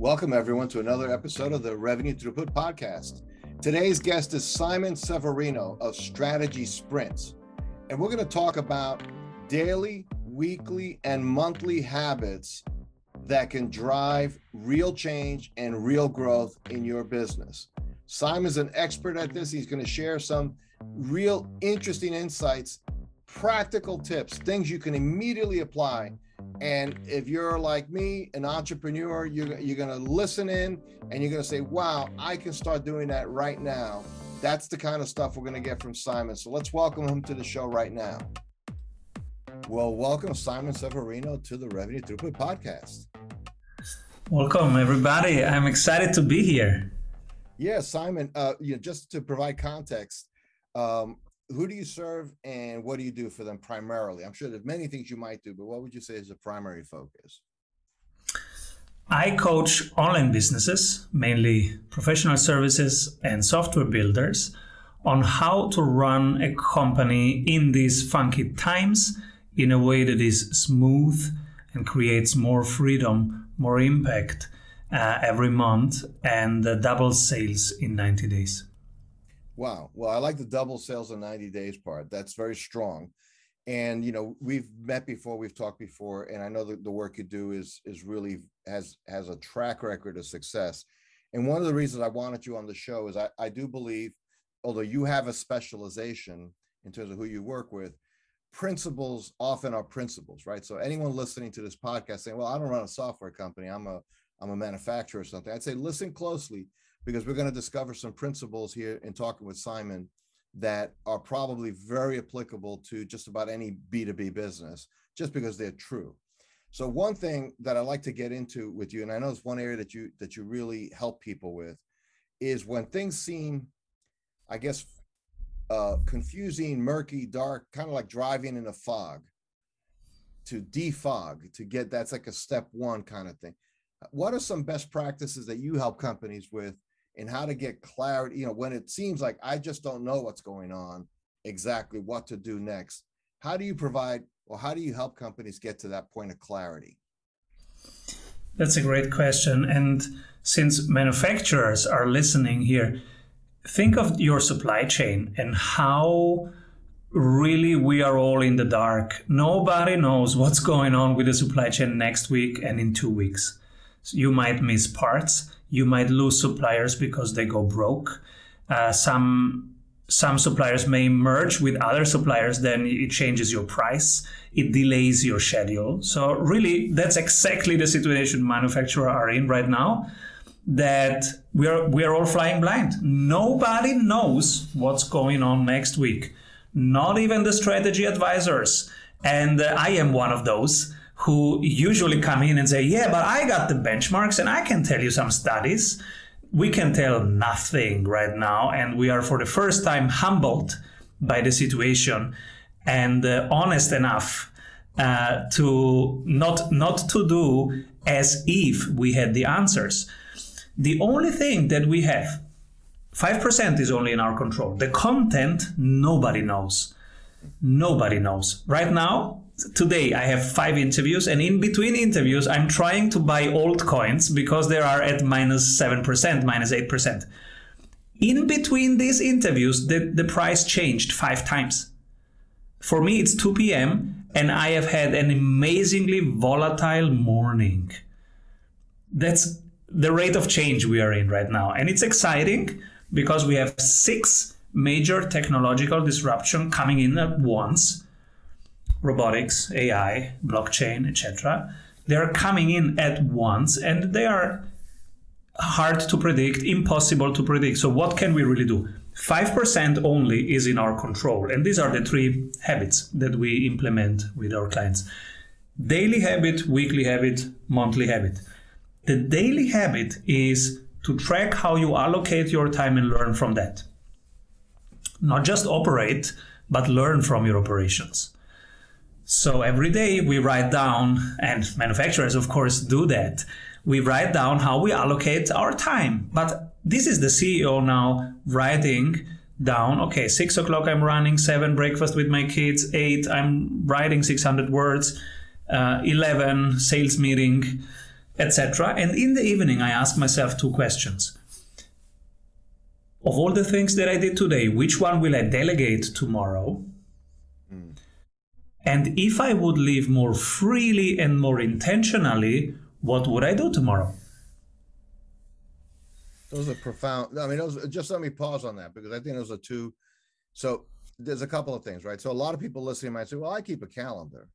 Welcome everyone to another episode of the Revenue Throughput Podcast. Today's guest is Simon Severino of Strategy Sprints. And we're going to talk about daily, weekly, and monthly habits that can drive real change and real growth in your business. Simon's an expert at this. He's going to share some real interesting insights, practical tips, things you can immediately apply. And if you're like me, an entrepreneur, you're going to listen in and you're going to say, wow, I can start doing that right now. That's the kind of stuff we're going to get from Simon. So let's welcome him to the show right now. Well, welcome Simon Severino to the Revenue Throughput Podcast. Welcome, everybody. I'm excited to be here. Yeah, Simon, just to provide context, who do you serve and what do you do for them primarily? I'm sure there's many things you might do, but what would you say is the primary focus? I coach online businesses, mainly professional services and software builders, on how to run a company in these funky times in a way that is smooth and creates more freedom, more impact every month, and double sales in 90 days. Wow. Well, I like the double sales in 90 days part. That's very strong. And, you know, we've met before, we've talked before, and I know that the work you do is really has a track record of success. And one of the reasons I wanted you on the show is I do believe, although you have a specialization in terms of who you work with, principles often are principles, right? So anyone listening to this podcast saying, well, I don't run a software company, I'm a manufacturer or something, I'd say listen closely, because we're going to discover some principles here in talking with Simon that are probably very applicable to just about any B2B business, just because they're true. So one thing that I like to get into with you, and I know it's one area that you really help people with, is when things seem, I guess, confusing, murky, dark, kind of like driving in a fog, to defog, to get, that's like a step one kind of thing. What are some best practices that you help companies with in how to get clarity, you know, when it seems like I just don't know what's going on, exactly what to do next? How do you provide, or how do you help companies get to that point of clarity? That's a great question. And since manufacturers are listening here, think of your supply chain and how really we are all in the dark. Nobody knows what's going on with the supply chain next week and in 2 weeks. So you might miss parts. You might lose suppliers because they go broke. Some suppliers may merge with other suppliers, then it changes your price. It delays your schedule. So really, that's exactly the situation manufacturers are in right now, that we are all flying blind. Nobody knows what's going on next week. Not even the strategy advisors. And I am one of those who usually come in and say, yeah, but I got the benchmarks and I can tell you some studies. We can tell nothing right now. And we are for the first time humbled by the situation and honest enough to not to do as if we had the answers. The only thing that we have, 5% is only in our control. The content, nobody knows. Nobody knows. Right now, today, I have 5 interviews, and in between interviews, I'm trying to buy altcoins because they are at -7%, -8%. In between these interviews, the price changed 5 times. For me, it's 2 p.m., and I have had an amazingly volatile morning. That's the rate of change we are in right now. And it's exciting because we have 6 major technological disruption coming in at once. Robotics, AI, blockchain, etc. They are coming in at once and they are hard to predict, impossible to predict. So what can we really do? 5% only is in our control. And these are the 3 habits that we implement with our clients. Daily habit, weekly habit, monthly habit. The daily habit is to track how you allocate your time and learn from that. Not just operate, but learn from your operations. So every day we write down, and manufacturers, of course, do that. We write down how we allocate our time. But this is the CEO now writing down, okay, 6 o'clock I'm running, 7 breakfast with my kids, 8 I'm writing 600 words, 11 sales meeting, etc. And in the evening, I ask myself two questions. Of all the things that I did today, which one will I delegate tomorrow? Mm. And if I would live more freely and more intentionally, what would I do tomorrow? Those are profound. I mean, those, just let me pause on that, because I think those are two. So there's a couple of things, right? So a lot of people listening might say, well, I keep a calendar.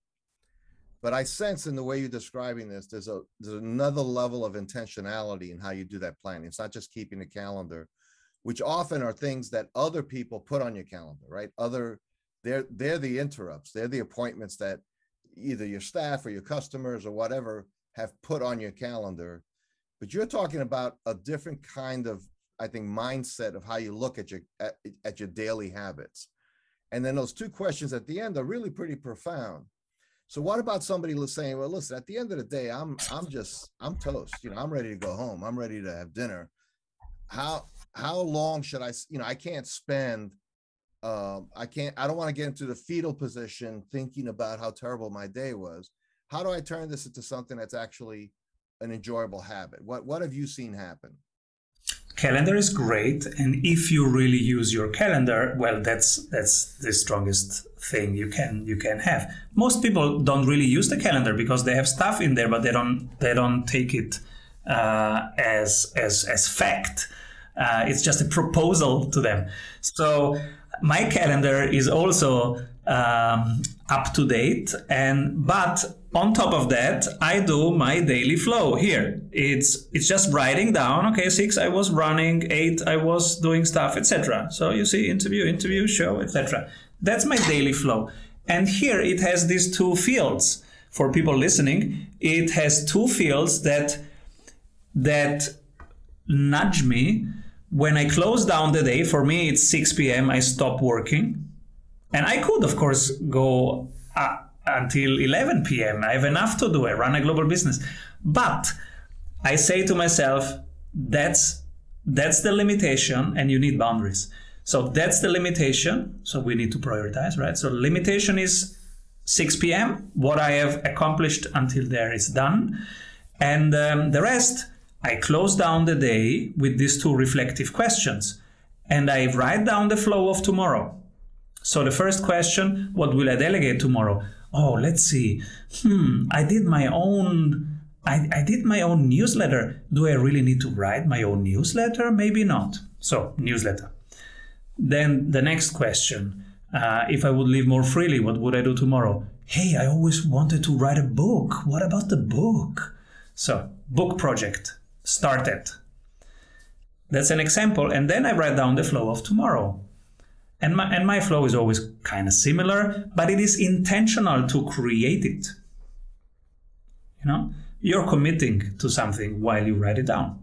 But I sense in the way you're describing this, there's another level of intentionality in how you do that planning. It's not just keeping a calendar, which often are things that other people put on your calendar, right? They're the interrupts. They're the appointments that either your staff or your customers or whatever have put on your calendar. But you're talking about a different kind of, I think, mindset of how you look at your daily habits. And then those two questions at the end are really pretty profound. So what about somebody saying, well, listen, at the end of the day, I'm toast. You know, I'm ready to go home. I'm ready to have dinner. How long should I, you know, I can't spend, I don't want to get into the fetal position thinking about how terrible my day was. How do I turn this into something that's actually an enjoyable habit? What have you seen happen? Calendar is great. And if you really use your calendar, well, that's the strongest thing you can have. Most people don't really use the calendar because they have stuff in there, but they don't take it as fact. It's just a proposal to them. So my calendar is also up to date, but on top of that, I do my daily flow here. It's just writing down, okay, 6, I was running, 8, I was doing stuff, etc. So you see interview, show, etc. That's my daily flow. And here it has these two fields. For people listening, it has two fields that nudge me. When I close down the day, for me it's 6 p.m., I stop working. And I could, of course, go until 11 p.m. I have enough to do. I run a global business. But I say to myself, that's the limitation, and you need boundaries. So that's the limitation. So we need to prioritize, right? So limitation is 6 p.m. What I have accomplished until there is done. And the rest, I close down the day with these two reflective questions. And I write down the flow of tomorrow. So the first question, what will I delegate tomorrow? Oh, let's see. I did my own newsletter. Do I really need to write my own newsletter? Maybe not. So newsletter. Then the next question, if I would live more freely, what would I do tomorrow? Hey, I always wanted to write a book. What about the book? So book project started. That's an example. And then I write down the flow of tomorrow. And my flow is always kind of similar, but it is intentional to create it. You know, you're committing to something while you write it down.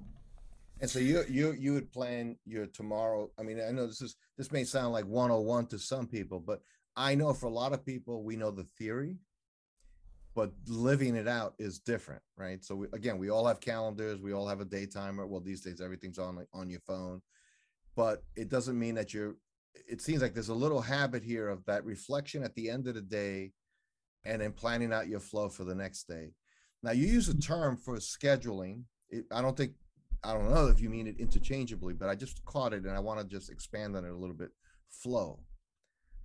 And so you would plan your tomorrow. I mean, I know this may sound like 101 to some people, but I know for a lot of people, we know the theory, but living it out is different, right? So we all have calendars, we all have a day timer. Well, these days everything's on your phone, but it doesn't mean that it seems like there's a little habit here of that reflection at the end of the day and then planning out your flow for the next day. Now, you use a term for scheduling. I don't know if you mean it interchangeably, but I just caught it and I want to just expand on it a little bit. Flow.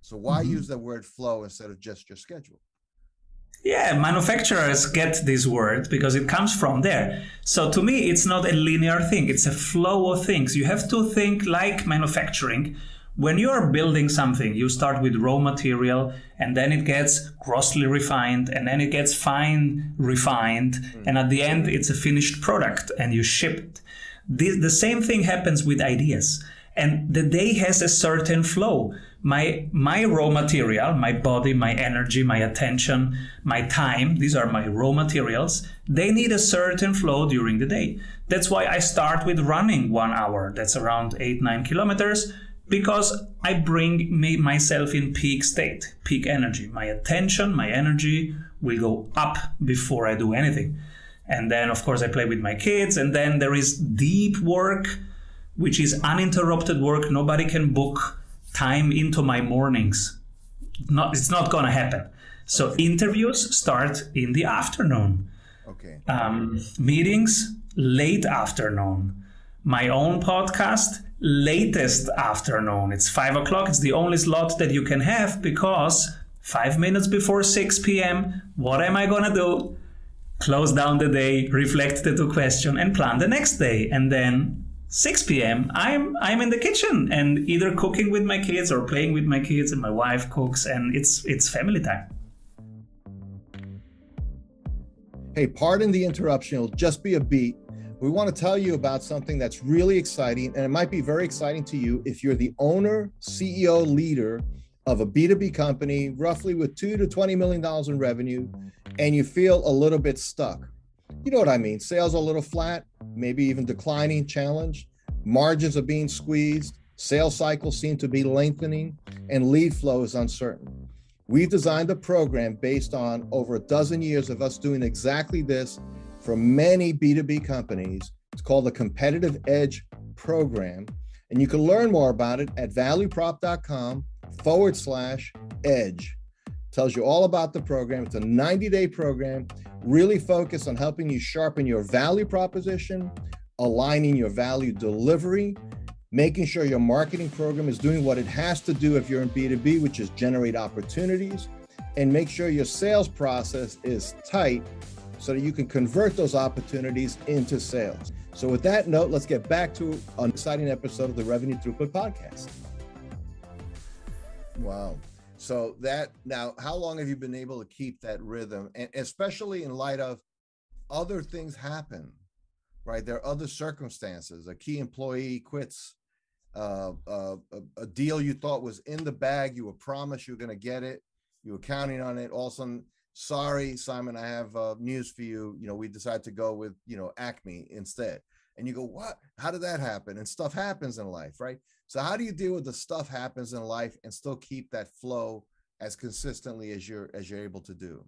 So why use the word flow instead of just your schedule? Yeah, manufacturers get this word because it comes from there. So to me, it's not a linear thing. It's a flow of things. You have to think like manufacturing. When you are building something, you start with raw material, and then it gets grossly refined, and then it gets fine refined, and at the end, it's a finished product, and you ship it. The same thing happens with ideas, and the day has a certain flow. My raw material, my body, my energy, my attention, my time, these are my raw materials. They need a certain flow during the day. That's why I start with running 1 hour. That's around 8-9 kilometers. Because I bring myself in peak state, peak energy. My attention, my energy will go up before I do anything. And then, of course, I play with my kids. And then there is deep work, which is uninterrupted work. Nobody can book time into my mornings. It's not going to happen. So interviews start in the afternoon. Okay. Meetings, late afternoon. My own podcast, latest afternoon. It's 5 o'clock. It's the only slot that you can have because 5 minutes before 6 p.m., what am I going to do? Close down the day, reflect the two questions, and plan the next day. And then 6 p.m., I'm in the kitchen and either cooking with my kids or playing with my kids, and my wife cooks, and it's family time. Hey, pardon the interruption. It'll just be a beat. We want to tell you about something that's really exciting, and it might be very exciting to you if you're the owner, CEO, leader of a B2B company, roughly with $2 to $20 million in revenue, and you feel a little bit stuck. You know what I mean? Sales are a little flat, maybe even declining, challenged. Margins are being squeezed. Sales cycles seem to be lengthening, and lead flow is uncertain. We've designed a program based on over a dozen years of us doing exactly this for many B2B companies. It's called the Competitive Edge Program. And you can learn more about it at valueprop.com/edge. Tells you all about the program. It's a 90-day program, really focused on helping you sharpen your value proposition, aligning your value delivery, making sure your marketing program is doing what it has to do if you're in B2B, which is generate opportunities, and make sure your sales process is tight so that you can convert those opportunities into sales. So with that note, let's get back to an exciting episode of the Revenue Throughput Podcast. Wow. So that, now, how long have you been able to keep that rhythm? And especially in light of other things happen, right? There are other circumstances. A key employee quits, a deal you thought was in the bag. You were promised you were going to get it. You were counting on it. All of a sudden, sorry, Simon, I have news for you. You know, we decided to go with, you know, Acme instead. And you go, what? How did that happen? And stuff happens in life, right? So how do you deal with the stuff happens in life and still keep that flow as consistently as you're able to do?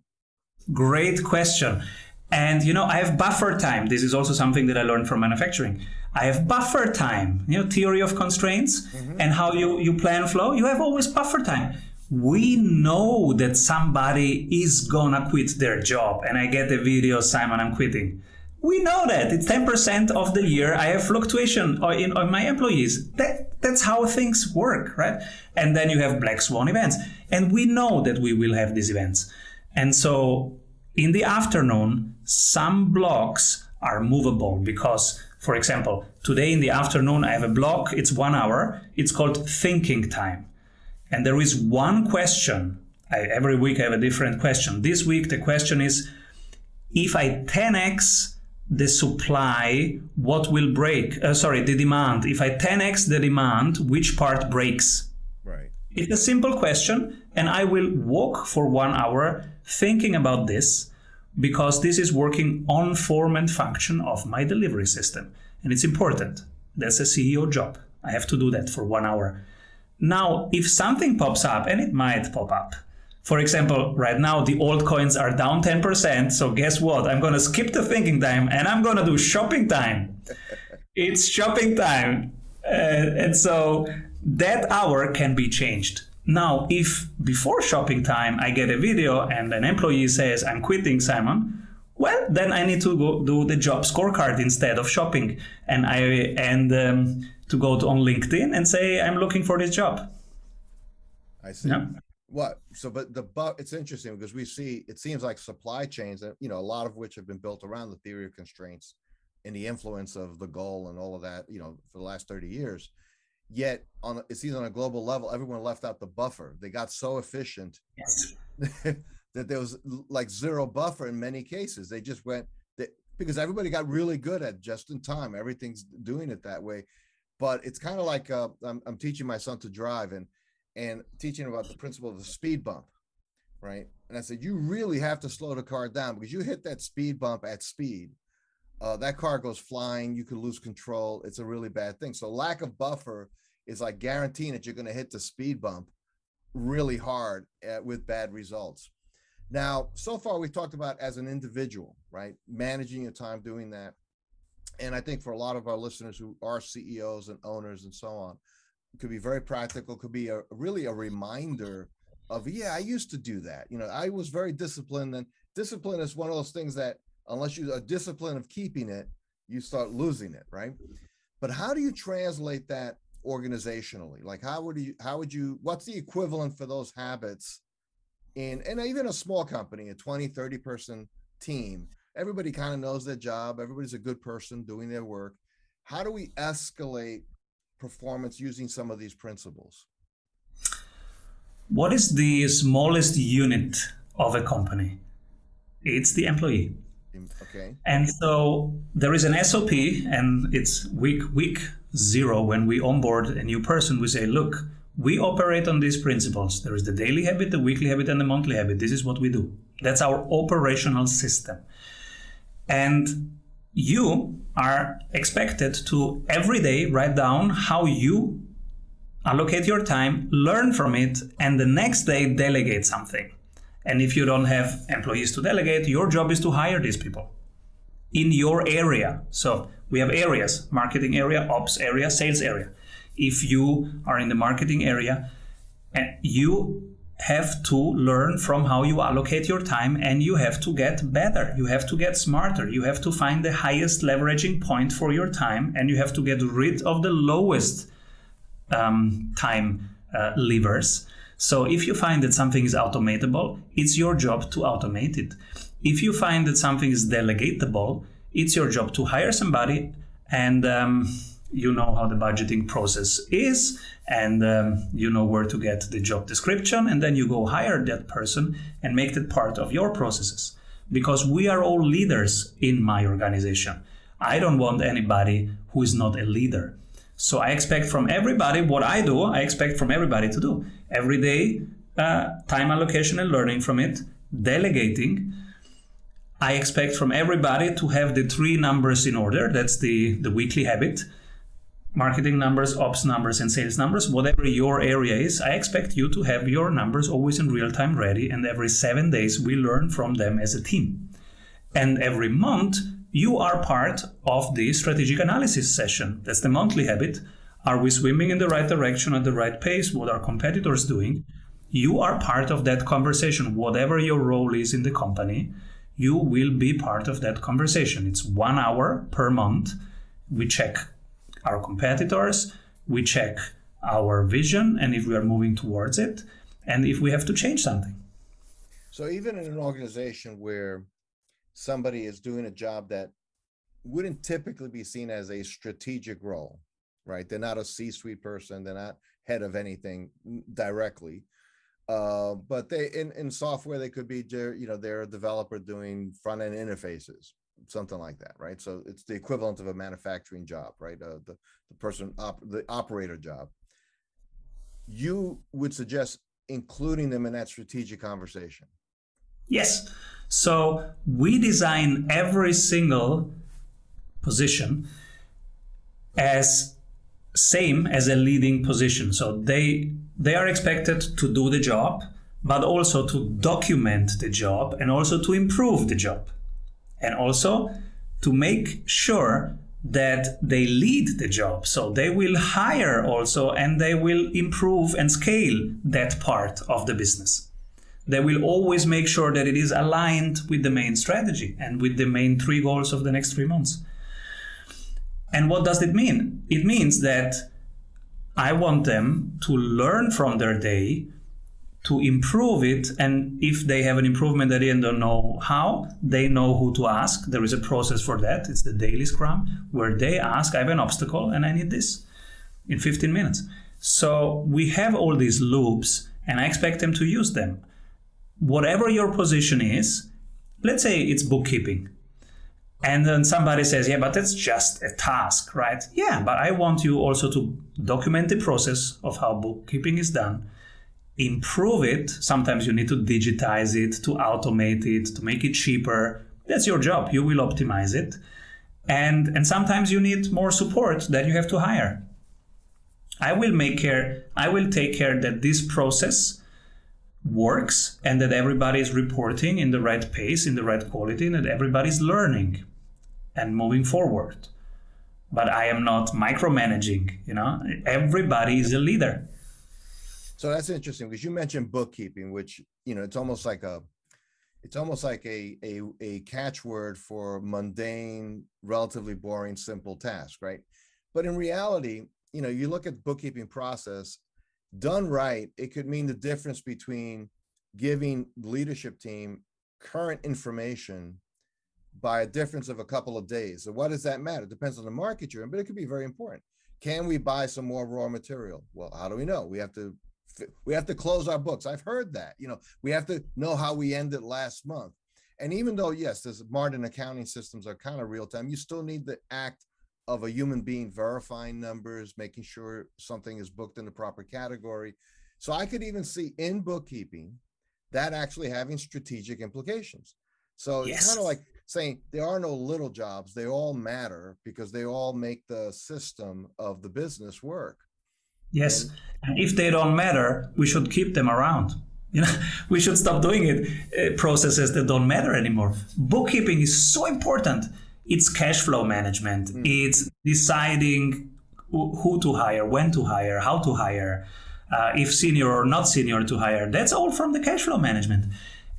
Great question. And, you know, I have buffer time. This is also something that I learned from manufacturing. I have buffer time, you know, theory of constraints and how you plan flow. You have always buffer time. We know that somebody is gonna quit their job. And I get a video, Simon, I'm quitting. We know that. It's 10% of the year. I have fluctuation on my employees. That's how things work, right? And then you have black swan events. And we know that we will have these events. And so in the afternoon, some blocks are movable because, for example, today in the afternoon, I have a block. It's 1 hour. It's called thinking time. And there is one question. Every week I have a different question. This week, the question is, if I 10x the supply, what will break? The demand. If I 10x the demand, which part breaks? Right. It's a simple question, and I will walk for 1 hour thinking about this because this is working on form and function of my delivery system, and it's important. That's a CEO job. I have to do that for 1 hour. Now, if something pops up, and it might pop up, for example, right now, the altcoins are down 10%. So guess what? I'm going to skip the thinking time and I'm going to do shopping time. It's shopping time. And so that hour can be changed. Now, if before shopping time, I get a video and an employee says, I'm quitting, Simon. Well, then I need to go do the job scorecard instead of shopping. And to go on LinkedIn and say, I'm looking for this job. I see. Yeah. What? So, but it's interesting because we see, it seems like supply chains, you know, a lot of which have been built around the theory of constraints and the influence of the goal and all of that, you know, for the last 30 years. Yet it seems on a global level, everyone left out the buffer. They got so efficient that there was like zero buffer in many cases. They just went, because everybody got really good at just in time, everything's doing it that way. But it's kind of like, I'm teaching my son to drive and teaching about the principle of the speed bump, right? And I said, you really have to slow the car down because you hit that speed bump at speed. That car goes flying, you could lose control. It's a really bad thing. So lack of buffer is like guaranteeing that you're gonna hit the speed bump really hard with bad results. Now, so far we've talked about as an individual, right? Managing your time, doing that. And I think for a lot of our listeners who are CEOs and owners and so on, could be very practical, could be really a reminder of, yeah, I used to do that. You know, I was very disciplined, and discipline is one of those things that unless you a discipline of keeping it, you start losing it, right? But how do you translate that organizationally? Like, how would you, what's the equivalent for those habits in even a small company, a 20, 30 person team? Everybody kind of knows their job. Everybody's a good person doing their work. How do we escalate performance using some of these principles? What is the smallest unit of a company? It's the employee. Okay. And so there is an SOP, and it's week zero. When we onboard a new person, we say, look, we operate on these principles. There is the daily habit, the weekly habit, and the monthly habit. This is what we do. That's our operational system. And you are expected to every day write down how you allocate your time, learn from it, and the next day delegate something. And if you don't have employees to delegate, your job is to hire these people in your area. So we have areas: marketing area, ops area, sales area. If you are in the marketing area, you have to learn from how you allocate your time, and you have to get better. You have to get smarter. You have to find the highest leveraging point for your time, and you have to get rid of the lowest time levers. So if you find that something is automatable, it's your job to automate it. If you find that something is delegatable, it's your job to hire somebody. And you know how the budgeting process is, and you know where to get the job description, and then you go hire that person and make that part of your processes. Because we are all leaders in my organization. I don't want anybody who is not a leader. So I expect from everybody what I do, I expect from everybody to do. Every day, time allocation and learning from it, delegating. I expect from everybody to have the three numbers in order. That's the weekly habit: marketing numbers, ops numbers, and sales numbers. Whatever your area is, I expect you to have your numbers always in real time ready. And every 7 days, we learn from them as a team. And every month, you are part of the strategic analysis session. That's the monthly habit. Are we swimming in the right direction at the right pace? What are competitors doing? You are part of that conversation. Whatever your role is in the company, you will be part of that conversation. It's 1 hour per month. We check our competitors, we check our vision, and if we are moving towards it, and if we have to change something. So even in an organization where somebody is doing a job that wouldn't typically be seen as a strategic role, right? They're not a C-suite person. They're not head of anything directly, but they in software, they could be, you know, they're a developer doing front-end interfaces, something like that, right? So it's the equivalent of a manufacturing job, right? The operator job. You would suggest including them in that strategic conversation. Yes. So we design every single position as same as a leading position. So they are expected to do the job, but also to document the job, and also to improve the job, and also to make sure that they lead the job. So they will hire also, and they will improve and scale that part of the business. They will always make sure that it is aligned with the main strategy and with the main three goals of the next 3 months. And what does it mean? It means that I want them to learn from their day, to improve it. And if they have an improvement that they don't know how, they know who to ask. There is a process for that. It's the daily scrum where they ask, I have an obstacle and I need this in 15 minutes. So we have all these loops, and I expect them to use them. Whatever your position is, let's say it's bookkeeping. And then somebody says, yeah, but that's just a task, right? Yeah, but I want you also to document the process of how bookkeeping is done, improve it. Sometimes you need to digitize it, to automate it, to make it cheaper. That's your job. You will optimize it. And sometimes you need more support that you have to hire. I will take care that this process works, and that everybody is reporting in the right pace, in the right quality, and that everybody's learning and moving forward. But I am not micromanaging, you know, everybody is a leader. So that's interesting, because you mentioned bookkeeping, which, you know, it's almost like it's almost like a catchword for mundane, relatively boring, simple task, right? But in reality, you know, you look at the bookkeeping process done right, it could mean the difference between giving the leadership team current information by a difference of a couple of days. So what does that matter? It depends on the market you're in, but it could be very important. Can we buy some more raw material? Well, how do we know? We have to close our books. I've heard that, you know, we have to know how we ended last month. And even though, yes, there's modern accounting systems are kind of real time, you still need the act of a human being verifying numbers, making sure something is booked in the proper category. So I could even see in bookkeeping that actually having strategic implications. So yes, it's kind of like saying there are no little jobs. They all matter because they all make the system of the business work. Yes. And if they don't matter, we should keep them around. You know, we should stop doing it, processes that don't matter anymore. Bookkeeping is so important. It's cash flow management. It's deciding who to hire, when to hire, how to hire, if senior or not senior to hire. That's all from the cash flow management.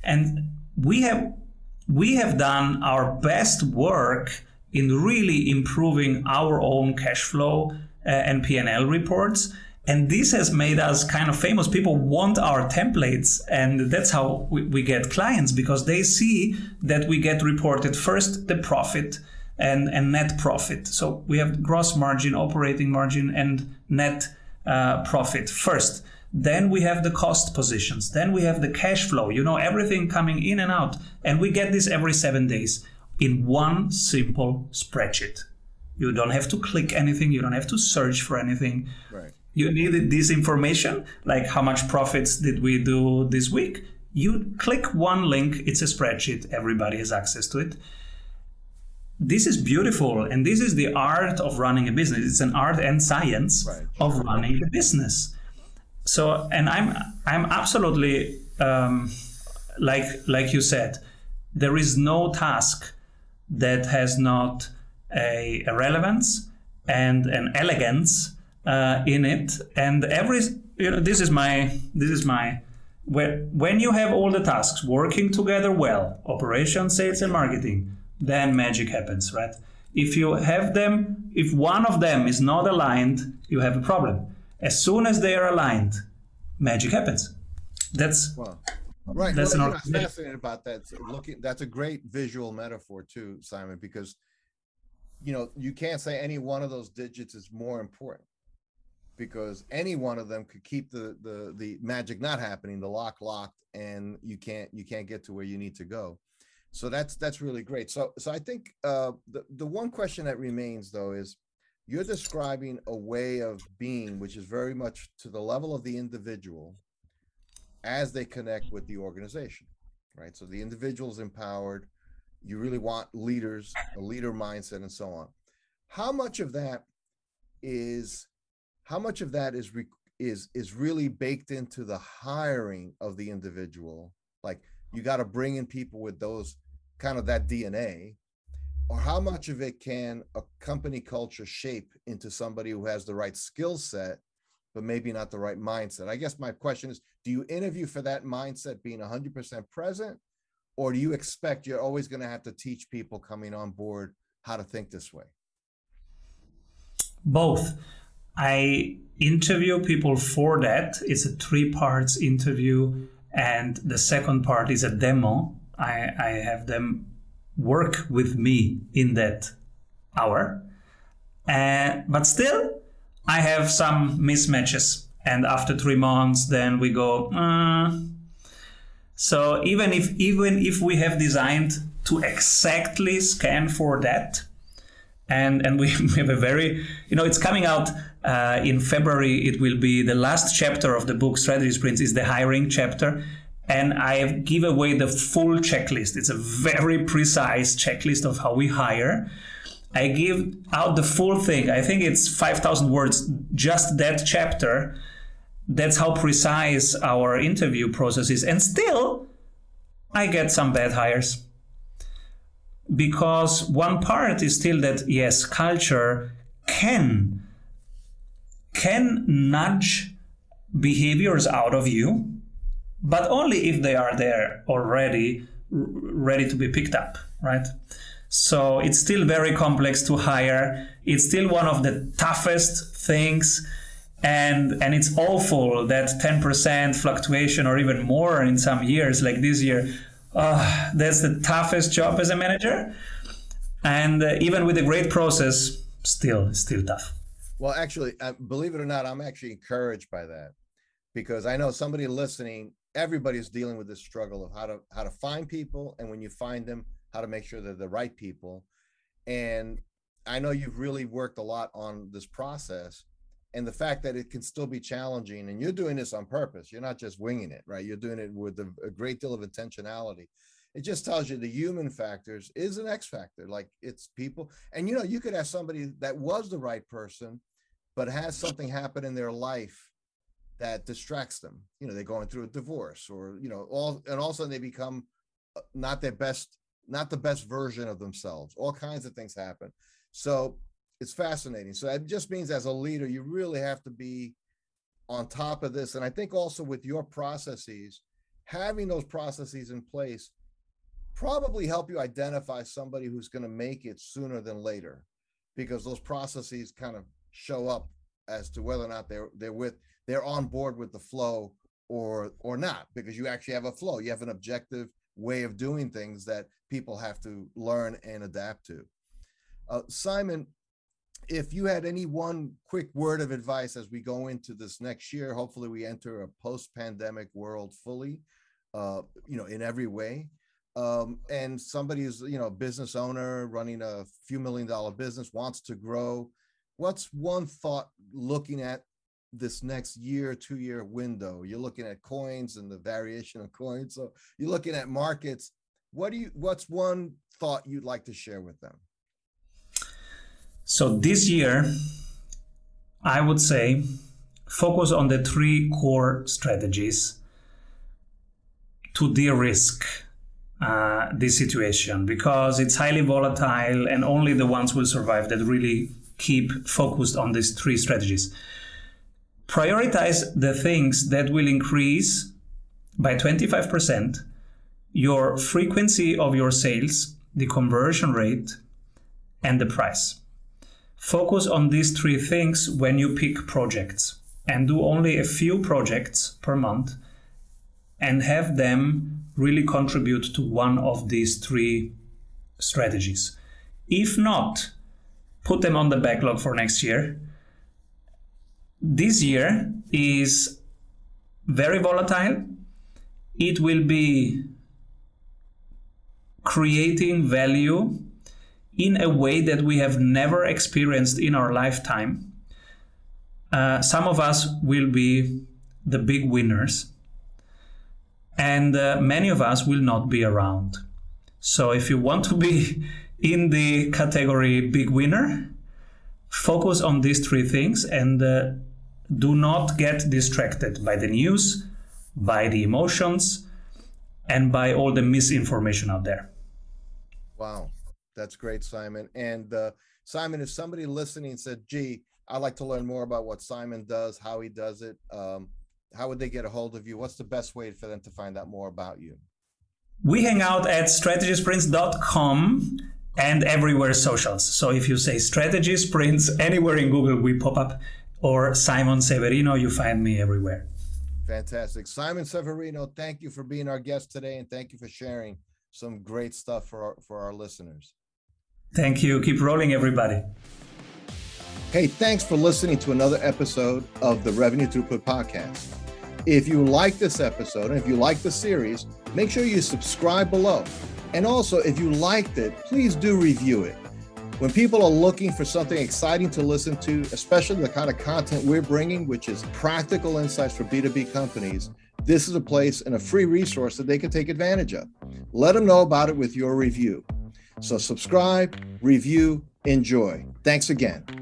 And we have done our best work in really improving our own cash flow and P&L reports. And this has made us kind of famous. People want our templates, and that's how we get clients, because they see that we get reported first the profit and net profit. So we have gross margin, operating margin, and net profit first. Then we have the cost positions. Then we have the cash flow, you know, everything coming in and out. And we get this every 7 days in one simple spreadsheet. You don't have to click anything. You don't have to search for anything. Right. You needed this information, like how much profits did we do this week? You click one link. It's a spreadsheet. Everybody has access to it. This is beautiful. And this is the art of running a business. It's an art and science of running a business. So, and I'm absolutely, like you said, there is no task that has not a relevance and an elegance in it. And every, you know, this is my, when you have all the tasks working together well, operations, sales, and marketing, then magic happens, right? If you have them, if one of them is not aligned, you have a problem. As soon as they are aligned, magic happens. That's wow. Right. That's well, not fascinating about that. Looking, that's a great visual metaphor too, Simon, because you know you can't say any one of those digits is more important, because any one of them could keep the magic not happening, the lock locked, and you can't get to where you need to go. So that's really great. So I think the one question that remains though is, you're describing a way of being which is very much to the level of the individual as they connect with the organization, right? So the individual is empowered. You really want leaders, a leader mindset, and so on. How much of that is really baked into the hiring of the individual? Like you got to bring in people with those kind of that DNA. Or how much of it can a company culture shape into somebody who has the right skill set, but maybe not the right mindset? I guess my question is, do you interview for that mindset being 100% present? Or do you expect you're always going to have to teach people coming on board how to think this way? Both. I interview people for that. It's a 3-part interview. And the second part is a demo. I have them work with me in that hour, but still I have some mismatches, and after 3 months then we go so even if we have designed to exactly scan for that, and we have a very, you know, it's coming out in February. It will be the last chapter of the book. Strategy Sprints is the hiring chapter. And I give away the full checklist. It's a very precise checklist of how we hire. I give out the full thing. I think it's 5,000 words, just that chapter. That's how precise our interview process is. And still, I get some bad hires. Because one part is still that, yes, culture can nudge behaviors out of you, but only if they are there already ready to be picked up, right? So it's still very complex to hire. It's still one of the toughest things. And it's awful that 10% fluctuation or even more in some years, like this year, that's the toughest job as a manager. And even with a great process, still tough. Well, actually, believe it or not, I'm actually encouraged by that, because I know somebody listening, everybody's dealing with this struggle of how to find people. And when you find them, how to make sure they're the right people. And I know you've really worked a lot on this process, and the fact that it can still be challenging, and you're doing this on purpose. You're not just winging it, right? You're doing it with a great deal of intentionality. It just tells you the human factors is an X factor. Like, it's people. And, you know, you could have somebody that was the right person, but has something happen in their life that distracts them. You know, they're going through a divorce, or, you know, all of a sudden they become not the best version of themselves. All kinds of things happen. So it's fascinating. So it just means as a leader, you really have to be on top of this. And I think also with your processes, having those processes in place probably help you identify somebody who's going to make it sooner than later, because those processes kind of show up as to whether or not they're on board with the flow or not, because you actually have a flow. You have an objective way of doing things that people have to learn and adapt to. Simon, if you had any one quick word of advice as we go into this next year, hopefully we enter a post-pandemic world fully, you know, in every way. And somebody who's, you know, a business owner running a few $1 million business, wants to grow. What's one thought looking at this next year, 2-year window? You're looking at coins and the variation of coins. So you're looking at markets. What's one thought you'd like to share with them? So this year, I would say, focus on the 3 core strategies to de-risk this situation, because it's highly volatile, and only the ones will survive that really keep focused on these 3 strategies. Prioritize the things that will increase by 25% your frequency of your sales, the conversion rate, and the price. Focus on these 3 things when you pick projects, and do only a few projects per month, and have them really contribute to one of these 3 strategies. If not, put them on the backlog for next year. This year is very volatile. It will be creating value in a way that we have never experienced in our lifetime. Some of us will be the big winners, and many of us will not be around. So if you want to be in the category big winner, focus on these 3 things, and do not get distracted by the news, by the emotions, and by all the misinformation out there. Wow, that's great, Simon. And Simon, if somebody listening said, gee, I'd like to learn more about what Simon does, how he does it, how would they get a hold of you? What's the best way for them to find out more about you? We hang out at strategysprints.com and everywhere socials. So if you say Strategy Sprints anywhere in Google, we pop up, or Simon Severino, you find me everywhere. Fantastic. Simon Severino, thank you for being our guest today, and thank you for sharing some great stuff for our listeners. Thank you. Keep rolling, everybody. Hey, thanks for listening to another episode of the Revenue Throughput Podcast. If you like this episode, and if you like the series, make sure you subscribe below. And also, if you liked it, please do review it. When people are looking for something exciting to listen to, especially the kind of content we're bringing, which is practical insights for B2B companies, this is a place and a free resource that they can take advantage of. Let them know about it with your review. So subscribe, review, enjoy. Thanks again.